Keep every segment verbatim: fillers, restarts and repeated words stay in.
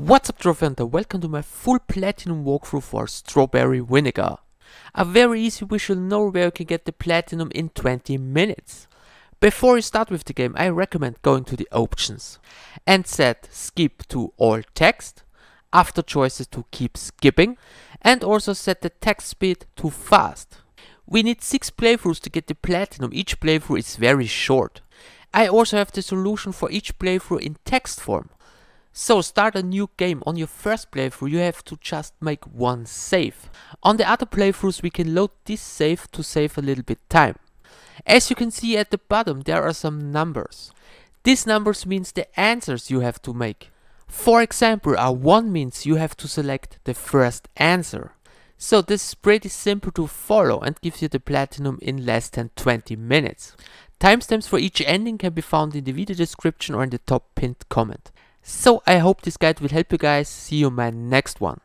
What's up, Trofenta? Welcome to my full platinum walkthrough for Strawberry Vinegar. A very easy visual novel where you can get the platinum in twenty minutes. Before you start with the game, I recommend going to the options and set skip to all text, after choices to keep skipping, and also set the text speed to fast. We need six playthroughs to get the platinum. Each playthrough is very short. I also have the solution for each playthrough in text form. So start a new game. On your first playthrough you have to just make one save. On the other playthroughs we can load this save to save a little bit time. As you can see at the bottom there are some numbers. These numbers means the answers you have to make. For example, a one means you have to select the first answer. So this is pretty simple to follow and gives you the platinum in less than twenty minutes. Timestamps for each ending can be found in the video description or in the top pinned comment. So I hope this guide will help you guys. See you in my next one.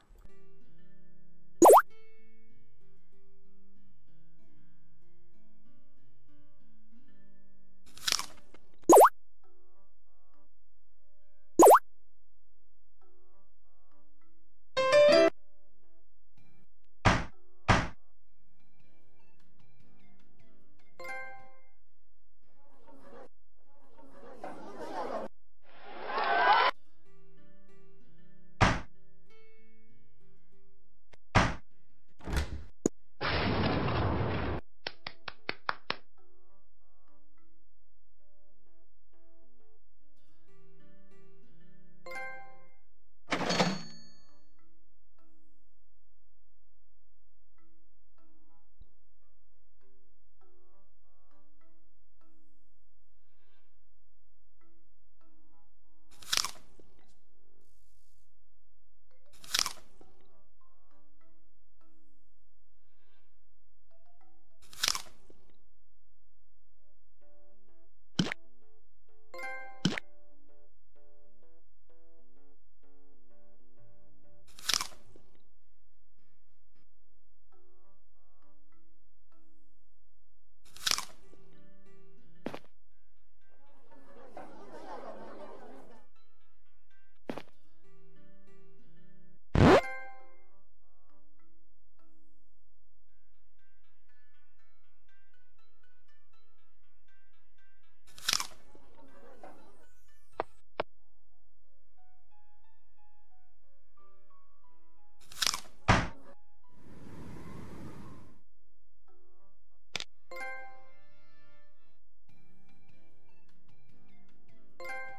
You